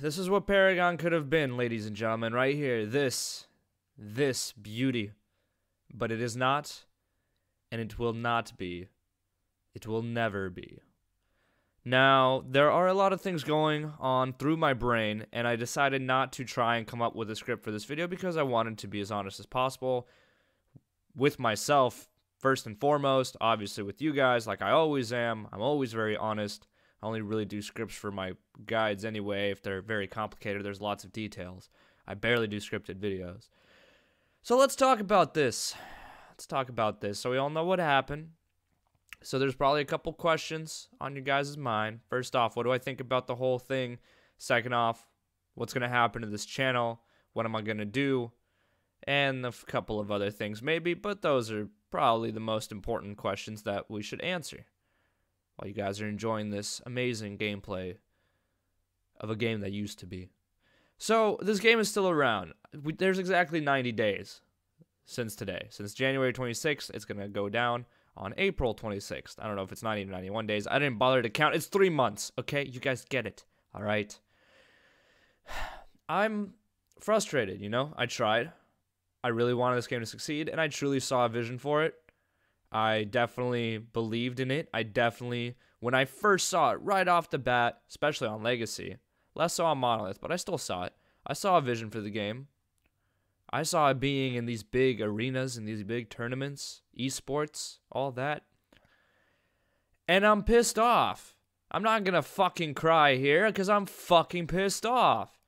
This is what Paragon could have been, ladies and gentlemen, right here. This beauty. But it is not, and it will not be. It will never be. Now, there are a lot of things going on through my brain, and I decided not to try and come up with a script for this video because I wanted to be as honest as possible with myself, first and foremost, obviously with you guys, like I always am. I'm always very honest. I only really do scripts for my guides anyway. If they're very complicated, there's lots of details. I barely do scripted videos. So let's talk about this. Let's talk about this. So we all know what happened. So there's probably a couple questions on your guys' mind. First off, what do I think about the whole thing? Second off, what's going to happen to this channel? What am I going to do? And a couple of other things maybe, but those are probably the most important questions that we should answer while you guys are enjoying this amazing gameplay of a game that used to be. So this game is still around. There's exactly 90 days since today. Since January 26th, it's going to go down on April 26th. I don't know if it's 90 to 91 days. I didn't bother to count. It's 3 months, okay? You guys get it, all right? I'm frustrated, you know? I tried. I really wanted this game to succeed, and I truly saw a vision for it. I definitely believed in it. I definitely, when I first saw it right off the bat, especially on Legacy, less so on Monolith, but I still saw it. I saw a vision for the game. I saw it being in these big arenas, in these big tournaments, esports, all that. And I'm pissed off. I'm not gonna fucking cry here because I'm fucking pissed off.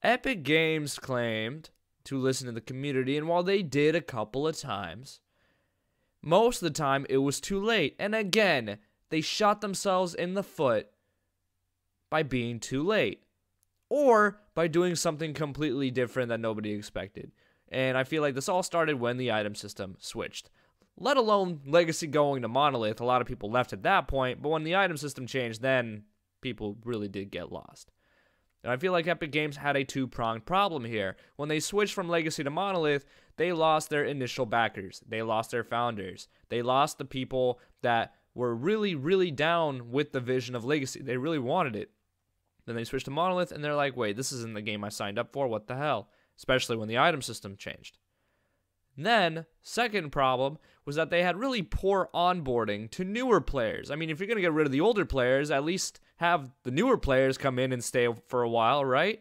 Epic Games claimed to listen to the community, and while they did a couple of times, most of the time it was too late. And again, they shot themselves in the foot by being too late. Or by doing something completely different that nobody expected. And I feel like this all started when the item system switched. Let alone Legacy going to Monolith. A lot of people left at that point. But when the item system changed, then people really did get lost. And I feel like Epic Games had a two-pronged problem here. When they switched from Legacy to Monolith, they lost their initial backers. They lost their founders. They lost the people that were really, really down with the vision of Legacy. They really wanted it. Then they switched to Monolith, and they're like, wait, this isn't the game I signed up for. What the hell? Especially when the item system changed. And then, second problem was that they had really poor onboarding to newer players. I mean, if you're going to get rid of the older players, at least have the newer players come in and stay for a while, right?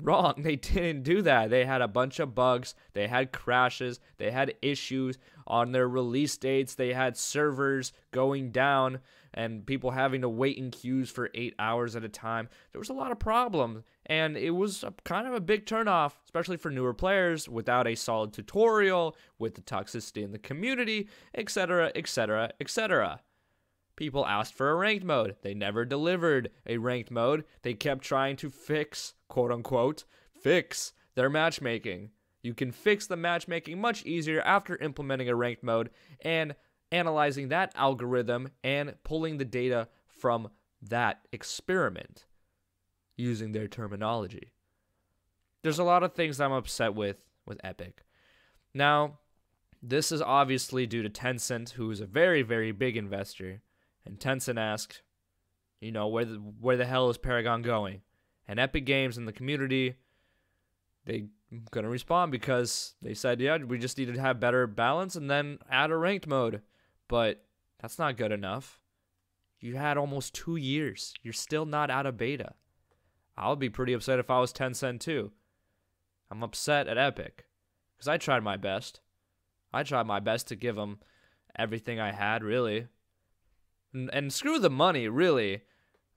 Wrong. They didn't do that. They had a bunch of bugs. They had crashes. They had issues on their release dates. They had servers going down and people having to wait in queues for 8 hours at a time. There was a lot of problems, and it was kind of a big turnoff, especially for newer players, without a solid tutorial, with the toxicity in the community, etc., etc., etc. People asked for a ranked mode. They never delivered a ranked mode. They kept trying to fix, quote-unquote, fix their matchmaking. You can fix the matchmaking much easier after implementing a ranked mode and analyzing that algorithm and pulling the data from that experiment, using their terminology. There's a lot of things that I'm upset with Epic. Now, this is obviously due to Tencent, who is a very, very big investor. And Tencent asked, you know, where the hell is Paragon going? And Epic Games and the community, they going to respond because they said, yeah, we just need to have better balance and then add a ranked mode. But that's not good enough. You had almost 2 years. You're still not out of beta. I'll be pretty upset if I was Tencent too. I'm upset at Epic because I tried my best. I tried my best to give them everything I had, really. And screw the money, really.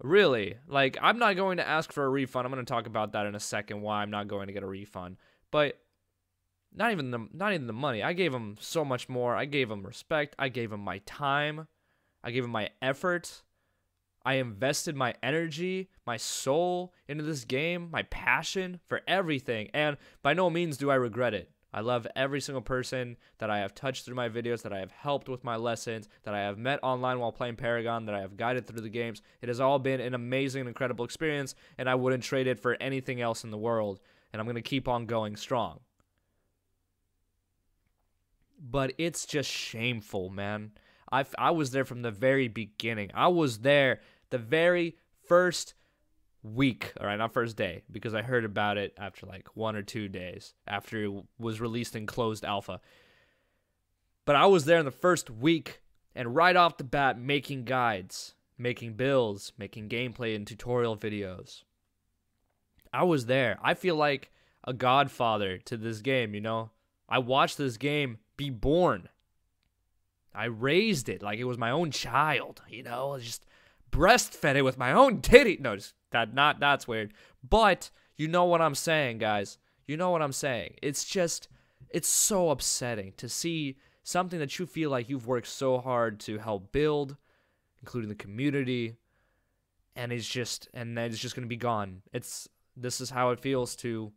Really. Like, I'm not going to ask for a refund. I'm going to talk about that in a second, why I'm not going to get a refund. But not even the money. I gave them so much more. I gave them respect. I gave them my time. I gave them my effort. I invested my energy, my soul into this game, my passion for everything. And by no means do I regret it. I love every single person that I have touched through my videos, that I have helped with my lessons, that I have met online while playing Paragon, that I have guided through the games. It has all been an amazing and incredible experience, and I wouldn't trade it for anything else in the world. And I'm going to keep on going strong. But it's just shameful, man. I was there from the very beginning. I was there the very first week, all right, not first day, because I heard about it after like 1 or 2 days after it was released in closed alpha. But I was there in the first week, and right off the bat, making guides, making builds, making gameplay and tutorial videos. I was there. I feel like a godfather to this game, you know? I watched this game be born. I raised it like it was my own child, you know? I just breastfed it with my own titty. No, just, that's weird. But you know what I'm saying, guys. You know what I'm saying. It's just, it's so upsetting to see something that you feel like you've worked so hard to help build, including the community, and it's just, and then it's just going to be gone. It's, this is how it feels to,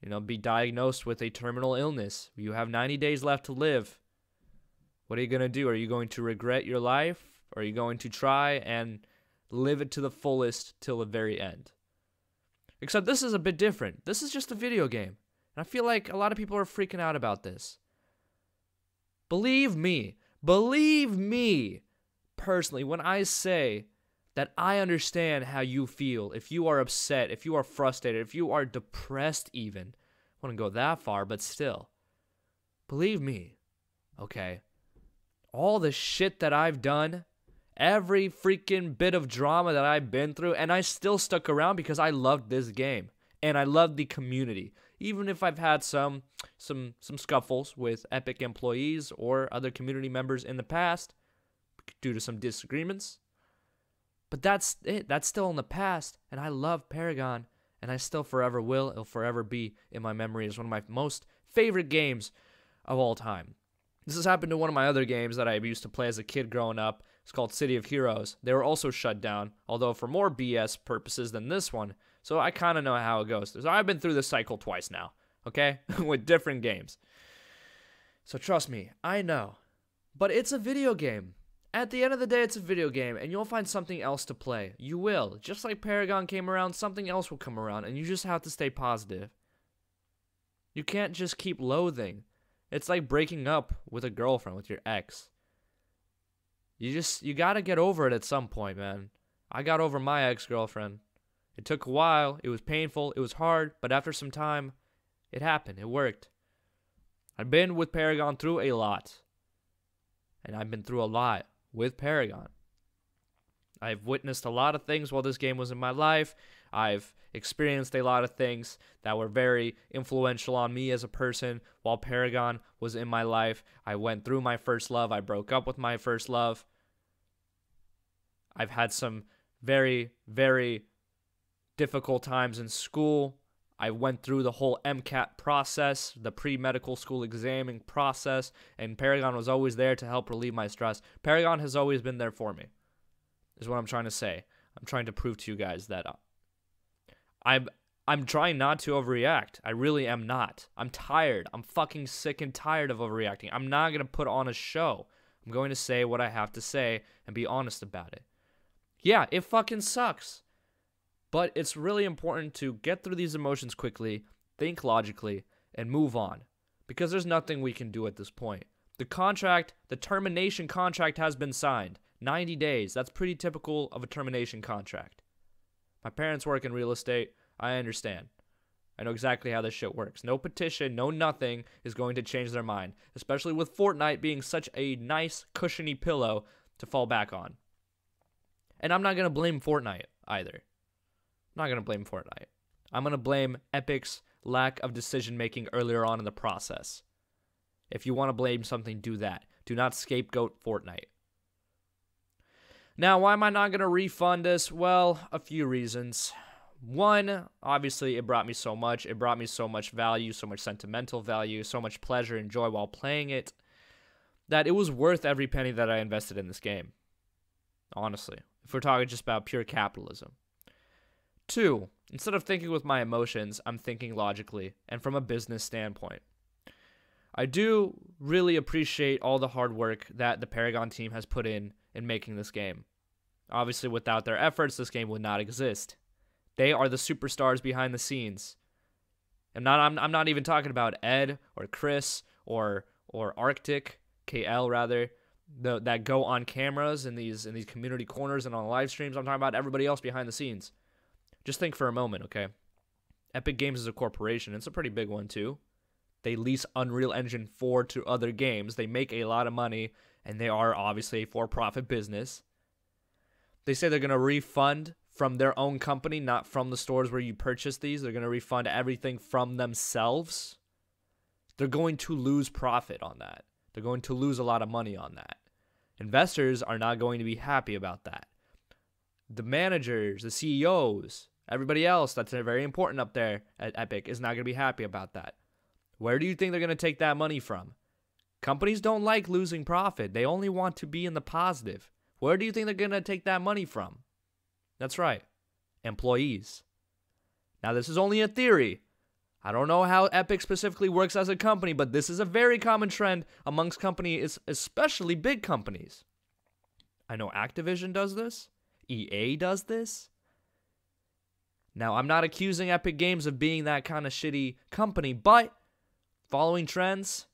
you know, be diagnosed with a terminal illness. You have 90 days left to live. What are you going to do? Are you going to regret your life? Or are you going to try and live it to the fullest till the very end? Except this is a bit different. This is just a video game. And I feel like a lot of people are freaking out about this. Believe me, personally, when I say that I understand how you feel, if you are upset, if you are frustrated, if you are depressed even. I wouldn't go that far, but still. Believe me, okay? All the shit that I've done, every freaking bit of drama that I've been through, and I still stuck around because I loved this game. And I loved the community. Even if I've had some scuffles with Epic employees or other community members in the past due to some disagreements. But that's it. That's still in the past, and I love Paragon, and I still forever will. It'll forever be in my memory as one of my most favorite games of all time. This has happened to one of my other games that I used to play as a kid growing up. It's called City of Heroes. They were also shut down, although for more BS purposes than this one, so I kind of know how it goes. So I've been through this cycle twice now, okay, with different games. So trust me, I know, but it's a video game. At the end of the day, it's a video game, and you'll find something else to play. You will. Just like Paragon came around, something else will come around, and you just have to stay positive. You can't just keep loathing. It's like breaking up with a girlfriend, with your ex. You gotta get over it at some point, man. I got over my ex-girlfriend. It took a while, it was painful, it was hard, but after some time, it happened, it worked. I've been with Paragon through a lot, and I've been through a lot with Paragon. I've witnessed a lot of things while this game was in my life. I've experienced a lot of things that were very influential on me as a person while Paragon was in my life. I went through my first love. I broke up with my first love. I've had some very, very difficult times in school. I went through the whole MCAT process, the pre-medical school examining process, and Paragon was always there to help relieve my stress. Paragon has always been there for me, is what I'm trying to say. I'm trying to prove to you guys that I'm trying not to overreact. I really am not. I'm tired. I'm fucking sick and tired of overreacting. I'm not going to put on a show. I'm going to say what I have to say and be honest about it. Yeah, it fucking sucks. But it's really important to get through these emotions quickly, think logically, and move on. Because there's nothing we can do at this point. The contract, the termination contract has been signed. 90 days. That's pretty typical of a termination contract. My parents work in real estate. I understand. I know exactly how this shit works. No petition, no nothing is going to change their mind. Especially with Fortnite being such a nice, cushiony pillow to fall back on. And I'm not going to blame Fortnite either. I'm not going to blame Fortnite. I'm going to blame Epic's lack of decision-making earlier on in the process. If you want to blame something, do that. Do not scapegoat Fortnite. Now, why am I not going to refund this? Well, a few reasons. One, obviously, it brought me so much. It brought me so much value, so much sentimental value, so much pleasure and joy while playing it, that it was worth every penny that I invested in this game. Honestly. If we're talking just about pure capitalism. Two, instead of thinking with my emotions, I'm thinking logically and from a business standpoint. I do really appreciate all the hard work that the Paragon team has put in making this game. Obviously, without their efforts, this game would not exist. They are the superstars behind the scenes. I'm not even talking about Ed or Chris or Arctic, KL rather, that go on cameras in these community corners and on live streams. I'm talking about everybody else behind the scenes. Just think for a moment, okay? Epic Games is a corporation. It's a pretty big one, too. They lease Unreal Engine 4 to other games. They make a lot of money, and they are obviously a for-profit business. They say they're going to refund from their own company, not from the stores where you purchase these. They're going to refund everything from themselves. They're going to lose profit on that. They're going to lose a lot of money on that. Investors are not going to be happy about that. The managers, the CEOs, everybody else that's very important up there at Epic is not going to be happy about that. Where do you think they're going to take that money from? Companies don't like losing profit. They only want to be in the positive. Where do you think they're going to take that money from? That's right. Employees. Now, this is only a theory. I don't know how Epic specifically works as a company, but this is a very common trend amongst companies, especially big companies. I know Activision does this. EA does this. Now, I'm not accusing Epic Games of being that kind of shitty company, but following trends,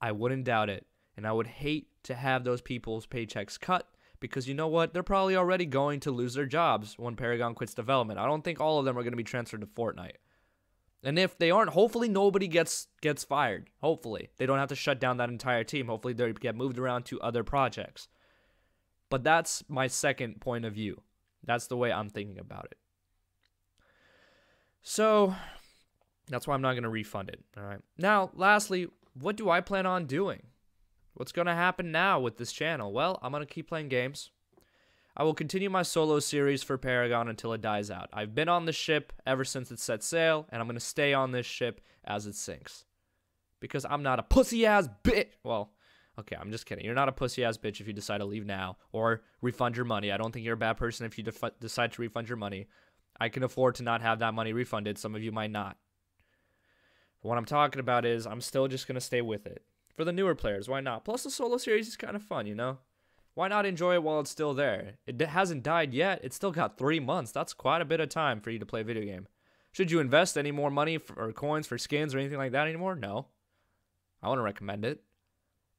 I wouldn't doubt it. And I would hate to have those people's paychecks cut because you know what? They're probably already going to lose their jobs when Paragon quits development. I don't think all of them are going to be transferred to Fortnite. And if they aren't, hopefully nobody gets fired. Hopefully. They don't have to shut down that entire team. Hopefully they get moved around to other projects. But that's my second point of view. That's the way I'm thinking about it. So, that's why I'm not going to refund it. All right. Now, lastly, what do I plan on doing? What's going to happen now with this channel? Well, I'm going to keep playing games. I will continue my solo series for Paragon until it dies out. I've been on the ship ever since it set sail, and I'm going to stay on this ship as it sinks. Because I'm not a pussy-ass bitch. Well, okay, I'm just kidding. You're not a pussy-ass bitch if you decide to leave now or refund your money. I don't think you're a bad person if you decide to refund your money. I can afford to not have that money refunded. Some of you might not. But what I'm talking about is I'm still just going to stay with it. For the newer players, why not? Plus, the solo series is kind of fun, you know? Why not enjoy it while it's still there? It hasn't died yet. It's still got 3 months. That's quite a bit of time for you to play a video game. Should you invest any more money or coins for skins or anything like that anymore? No. I wouldn't recommend it.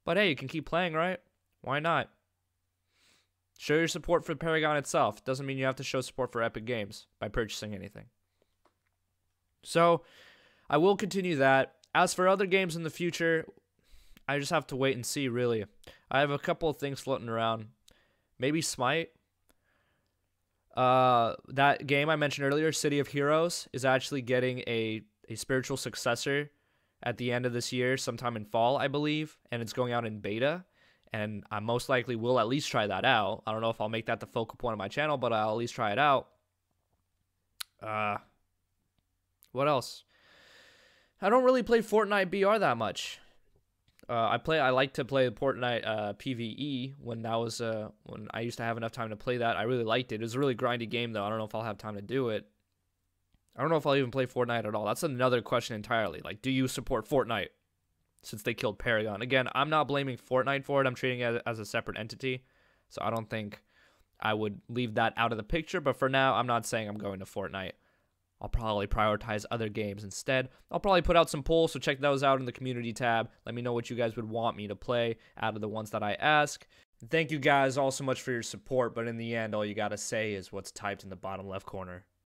But hey, you can keep playing, right? Why not? Show your support for Paragon itself. Doesn't mean you have to show support for Epic Games by purchasing anything. So, I will continue that. As for other games in the future, I just have to wait and see, really. I have a couple of things floating around. Maybe Smite. That game I mentioned earlier, City of Heroes, is actually getting a spiritual successor at the end of this year, sometime in fall, I believe. And it's going out in beta. And I most likely will at least try that out. I don't know if I'll make that the focal point of my channel, but I'll at least try it out. What else? I don't really play Fortnite BR that much. I like to play Fortnite PvE when I used to have enough time to play that. I really liked it. It was a really grindy game, though. I don't know if I'll have time to do it. I don't know if I'll even play Fortnite at all. That's another question entirely. Like, do you support Fortnite since they killed Paragon? Again, I'm not blaming Fortnite for it. I'm treating it as a separate entity. So I don't think I would leave that out of the picture. But for now, I'm not saying I'm going to Fortnite. I'll probably prioritize other games instead. I'll probably put out some polls, so check those out in the community tab. Let me know what you guys would want me to play out of the ones that I ask. And thank you guys all so much for your support, but in the end, all you gotta say is what's typed in the bottom left corner.